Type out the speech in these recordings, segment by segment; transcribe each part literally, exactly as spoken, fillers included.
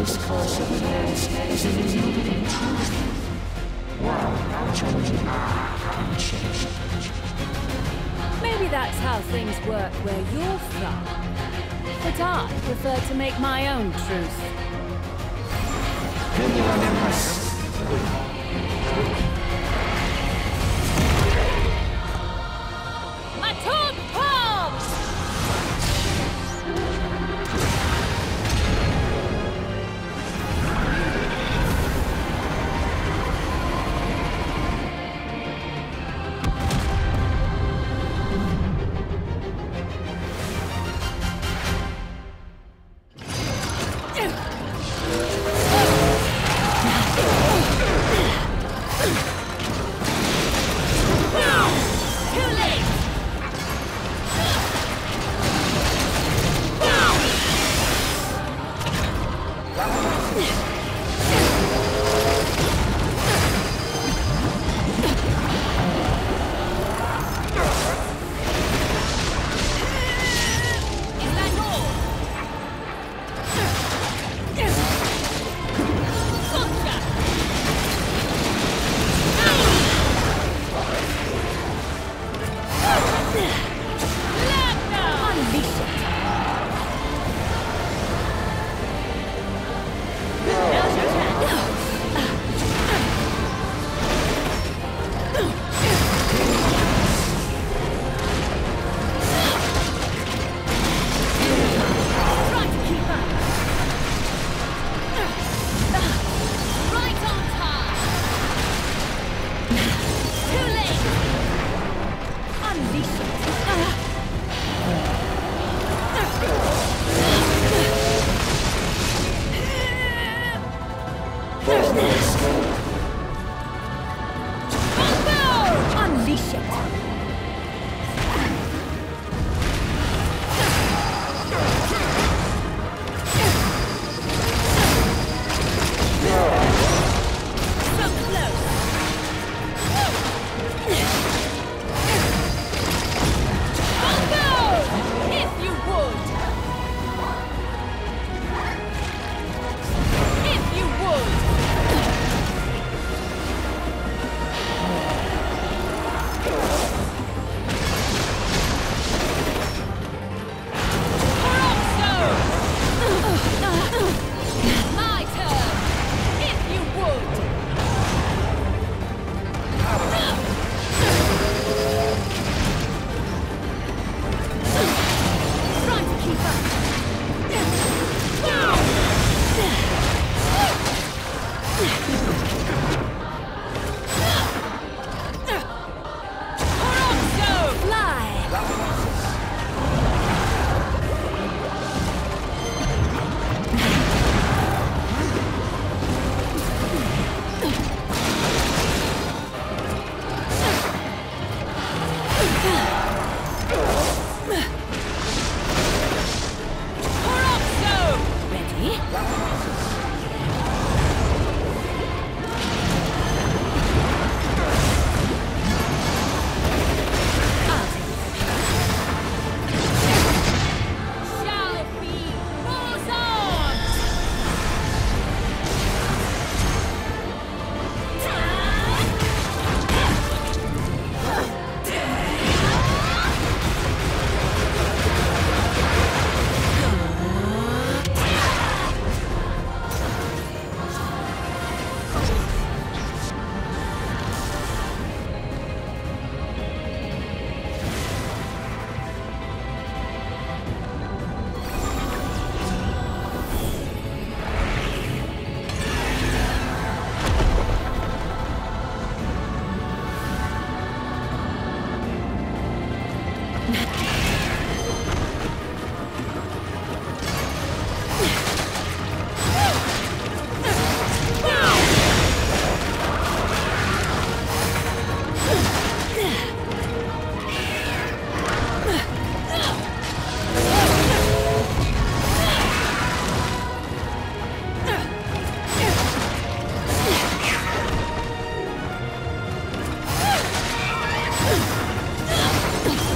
This course of events is illuminated in truth, while our challenges are unchanged. Maybe that's how things work where you're from. But I prefer to make my own truth. Then you remember us. Atom bombs!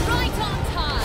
Right on time!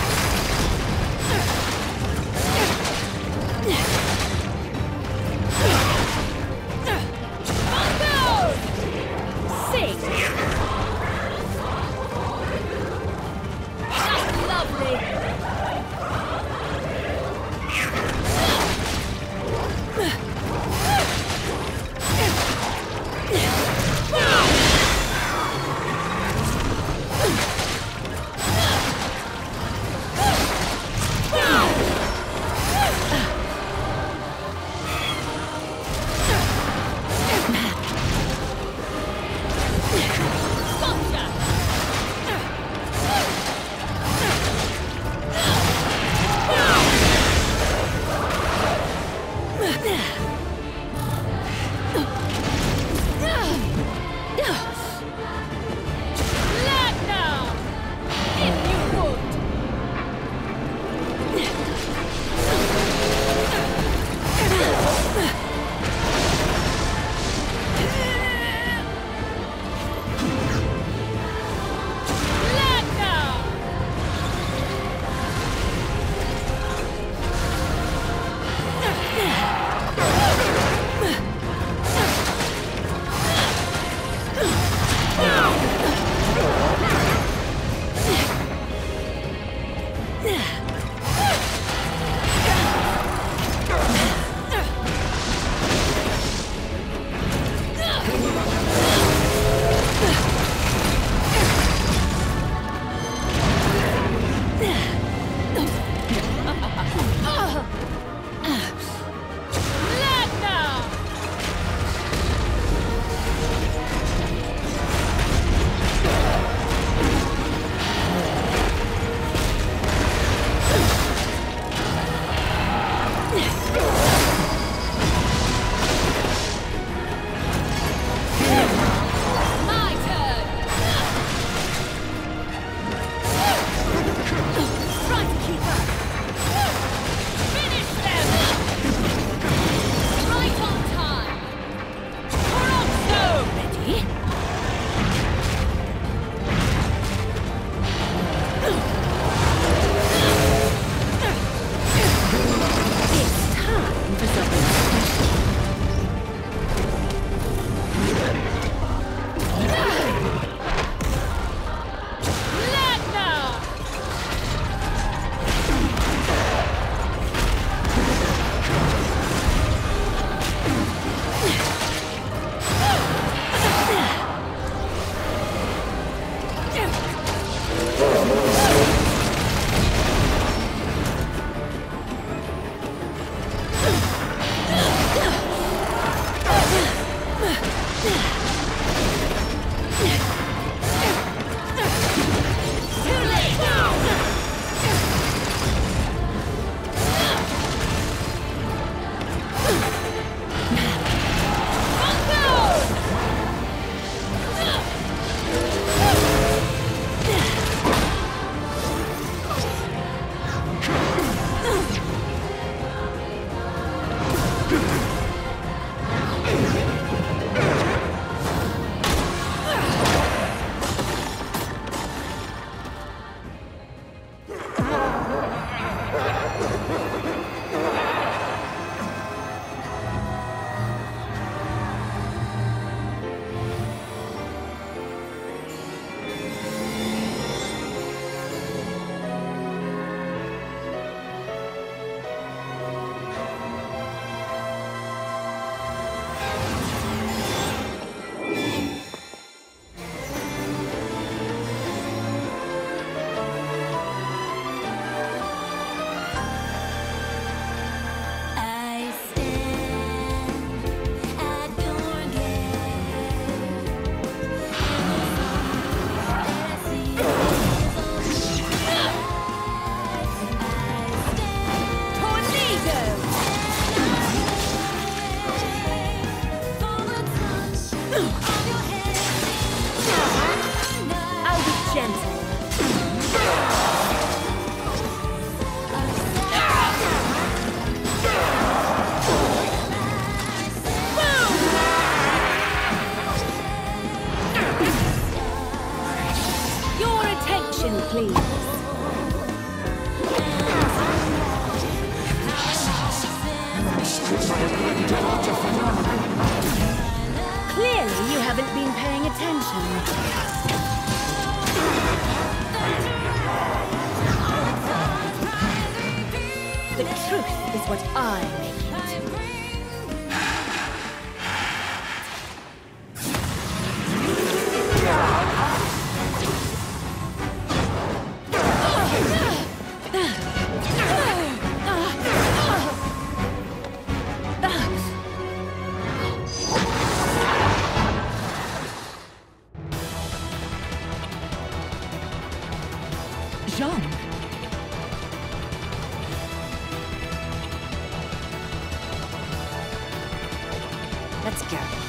what I make it. Jean. Let's go.